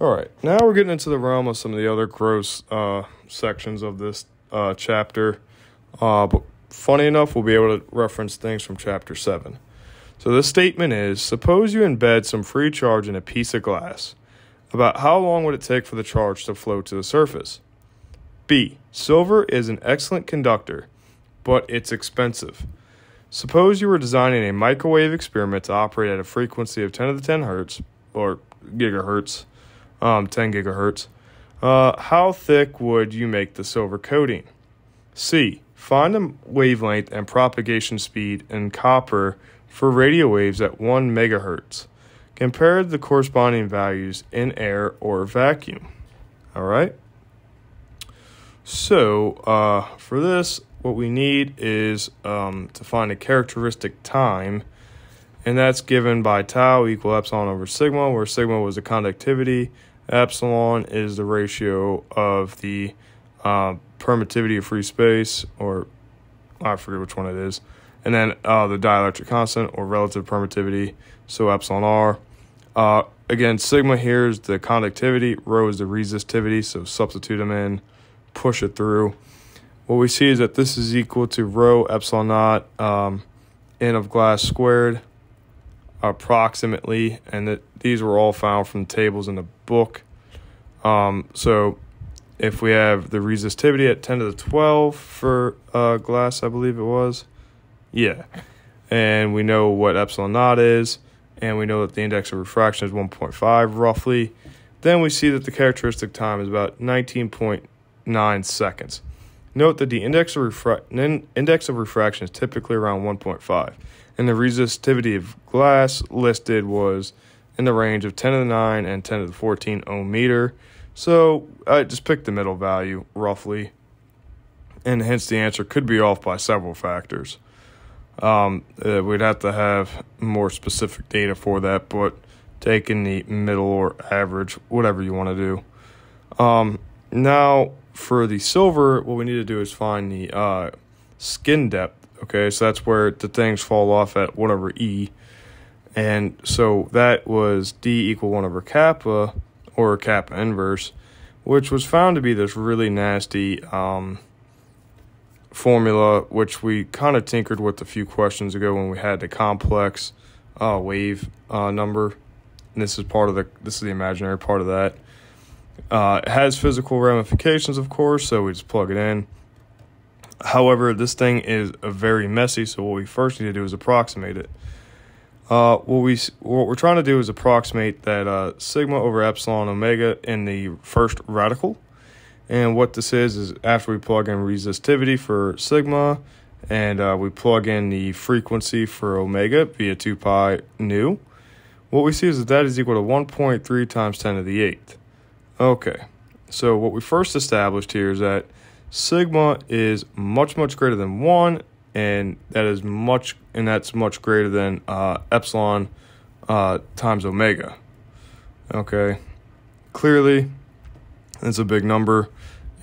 All right, now we're getting into the realm of some of the other gross sections of this chapter. But funny enough, we'll be able to reference things from Chapter 7. So this statement is, suppose you embed some free charge in a piece of glass. About how long would it take for the charge to flow to the surface? B. Silver is an excellent conductor, but it's expensive. Suppose you were designing a microwave experiment to operate at a frequency of 10 to the 10 hertz, or gigahertz, 10 gigahertz. How thick would you make the silver coating? C. Find the wavelength and propagation speed in copper for radio waves at 1 megahertz. Compare the corresponding values in air or vacuum. All right. So for this, what we need is to find a characteristic time, and that's given by tau equal epsilon over sigma, where sigma was the conductivity, epsilon is the ratio of the permittivity of free space, or I forget which one it is, and then the dielectric constant or relative permittivity, so epsilon r. Again, sigma here is the conductivity, rho is the resistivity, so substitute them in, push it through. What we see is that this is equal to rho epsilon naught n of glass squared approximately, and that these were all found from tables in the book. So if we have the resistivity at 10 to the 12 for glass, I believe it was, yeah, and we know what epsilon naught is, and we know that the index of refraction is 1.5 roughly, then we see that the characteristic time is about 19.9 seconds. Note that the index of refraction is typically around 1.5, and the resistivity of glass listed was in the range of 10 to the 9 and 10 to the 14 ohm meter. So I just picked the middle value roughly, and hence the answer could be off by several factors. We'd have to have more specific data for that, but taking the middle or average, whatever you want to do. Now, for the silver, what we need to do is find the skin depth, okay? So that's where the things fall off at whatever E. And so that was D equal 1 over kappa, or kappa inverse, which was found to be this really nasty formula, which we kind of tinkered with a few questions ago when we had the complex wave number. And this is the imaginary part of that. It has physical ramifications, of course, so we just plug it in. However, this thing is very messy, so what we first need to do is approximate it. What we're trying to do is approximate that sigma over epsilon omega in the first radical. And what this is after we plug in resistivity for sigma, and we plug in the frequency for omega via 2 pi nu, what we see is that that is equal to 1.3 times 10 to the 8th. Okay, so what we first established here is that sigma is much, much greater than 1, and that's much greater than epsilon times omega. Okay, clearly, it's a big number,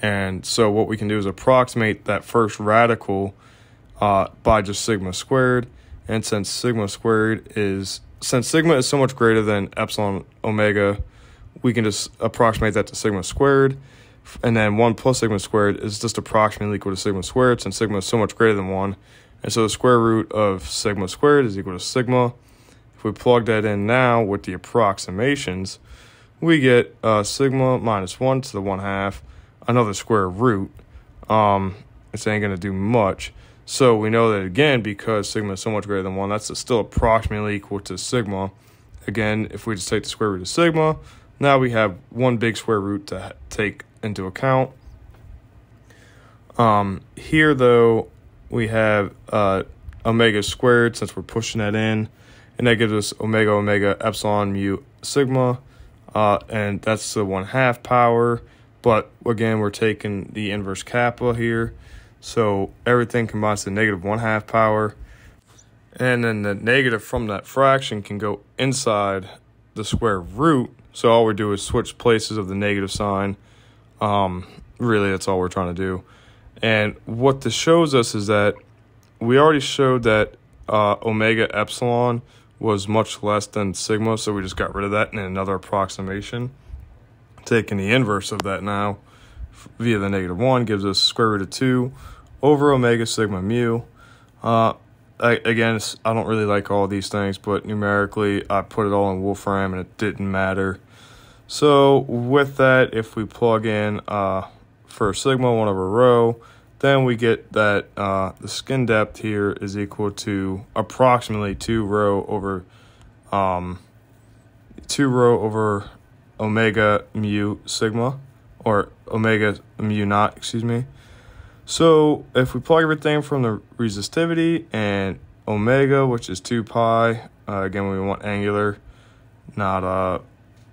and so what we can do is approximate that first radical by just sigma squared, and since sigma is so much greater than epsilon omega, we can just approximate that to sigma squared, and then 1 plus sigma squared is just approximately equal to sigma squared, since sigma is so much greater than 1. And so the square root of sigma squared is equal to sigma. If we plug that in now with the approximations, we get sigma minus 1 to the 1/2, another square root. This ain't going to do much. So we know that, again, because sigma is so much greater than 1, that's still approximately equal to sigma. Again, if we just take the square root of sigma, now we have one big square root to take into account. Here, though, we have omega squared, since we're pushing that in, and that gives us omega, omega, epsilon, mu, sigma, and that's the 1/2 power. But, again, we're taking the inverse kappa here, so everything combines to negative 1/2 power, and then the negative from that fraction can go inside the square root. So all we do is switch places of the negative sign. Really, that's all we're trying to do. And what this shows us is that we already showed that omega epsilon was much less than sigma, so we just got rid of that in another approximation. Taking the inverse of that now via the -1 gives us square root of 2 over omega sigma mu. Again, I don't really like all these things, but numerically I put it all in Wolfram and it didn't matter. So with that, if we plug in for sigma 1 over rho, then we get that the skin depth here is equal to approximately 2 rho over omega mu sigma, or omega mu naught, excuse me. So if we plug everything from the resistivity and omega, which is 2 pi, again, we want angular, not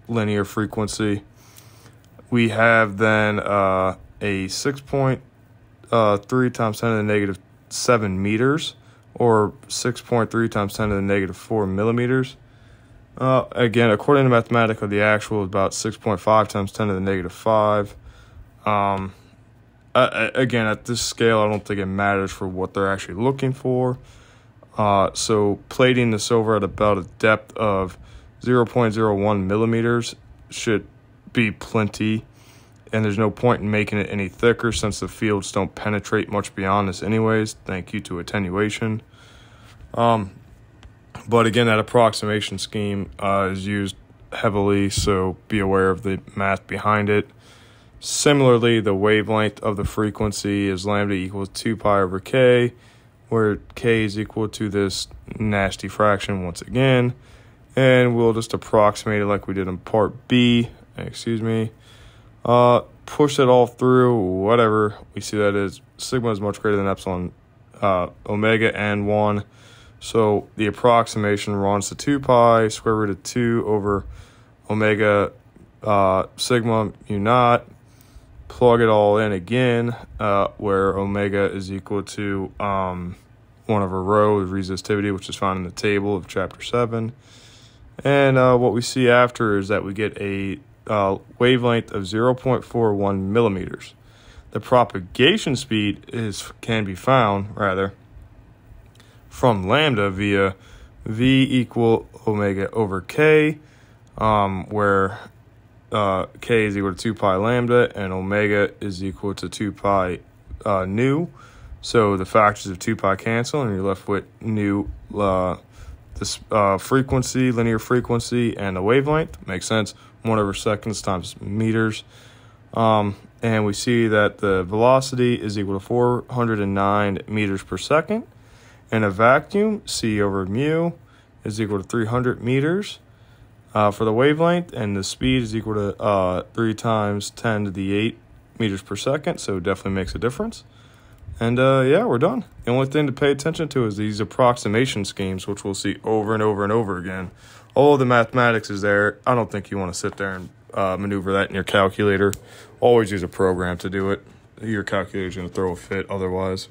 linear frequency, we have then a 6.3 times 10 to the negative 7 meters, or 6.3 times 10 to the negative 4 millimeters. Again, according to Mathematica, the actual is about 6.5 times 10 to the negative 5. Again, at this scale, I don't think it matters for what they're actually looking for. So plating the silver at about a depth of 0.01 millimeters should be plenty. And there's no point in making it any thicker since the fields don't penetrate much beyond this anyways. Thank you to attenuation. But again, that approximation scheme is used heavily, so be aware of the math behind it. Similarly, the wavelength of the frequency is lambda equals 2 pi over k, where k is equal to this nasty fraction once again. And we'll just approximate it like we did in part B. Excuse me. Push it all through, whatever. We see that is sigma is much greater than epsilon, omega and 1. So the approximation runs to 2 pi square root of 2 over omega sigma mu naught. Plug it all in again, where omega is equal to 1 over rho, the resistivity, which is found in the table of chapter 7. And what we see after is that we get a wavelength of 0.41 millimeters. The propagation speed can be found, rather, from lambda via v equal omega over k, where k is equal to 2 pi lambda and omega is equal to 2 pi nu. So the factors of 2 pi cancel and you're left with nu, frequency, linear frequency, and the wavelength. Makes sense. 1 over seconds times meters. And we see that the velocity is equal to 409 meters per second. In a vacuum, c over mu is equal to 300 meters for the wavelength, and the speed is equal to 3 times 10 to the 8 meters per second, so it definitely makes a difference. And yeah, we're done. The only thing to pay attention to is these approximation schemes, which we'll see over and over and over again. All of the mathematics is there. I don't think you want to sit there and maneuver that in your calculator. Always use a program to do it. Your calculator is going to throw a fit otherwise.